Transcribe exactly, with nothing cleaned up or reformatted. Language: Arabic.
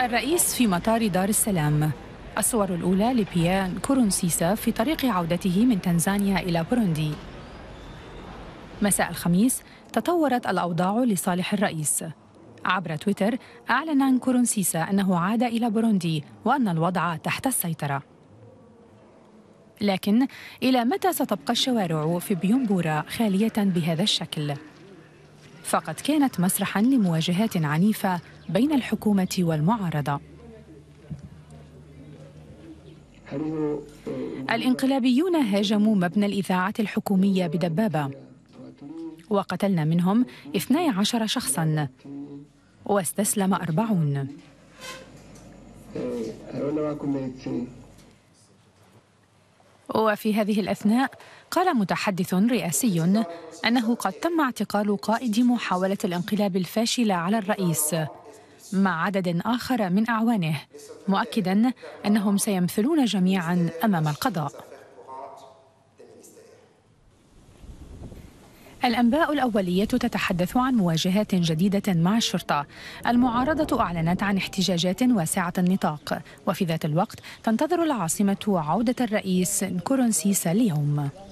الرئيس في مطار دار السلام. الصور الأولى لبيير نكورونزيزا في طريق عودته من تنزانيا إلى بوروندي. مساء الخميس تطورت الأوضاع لصالح الرئيس. عبر تويتر أعلن نكورونزيزا أنه عاد إلى بوروندي وأن الوضع تحت السيطرة. لكن إلى متى ستبقى الشوارع في بوجمبورا خالية بهذا الشكل؟ فقد كانت مسرحاً لمواجهات عنيفة بين الحكومة والمعارضة. الانقلابيون هاجموا مبنى الإذاعة الحكومية بدبابة، وقتلنا منهم اثني عشر شخصاً واستسلم أربعون. وفي هذه الأثناء قال متحدث رئاسي أنه قد تم اعتقال قائد محاولة الانقلاب الفاشلة على الرئيس مع عدد آخر من أعوانه، مؤكداً أنهم سيمثلون جميعاً أمام القضاء. الأنباء الأولية تتحدث عن مواجهات جديدة مع الشرطة. المعارضة أعلنت عن احتجاجات واسعة النطاق، وفي ذات الوقت تنتظر العاصمة عودة الرئيس نكورونزيزا اليوم.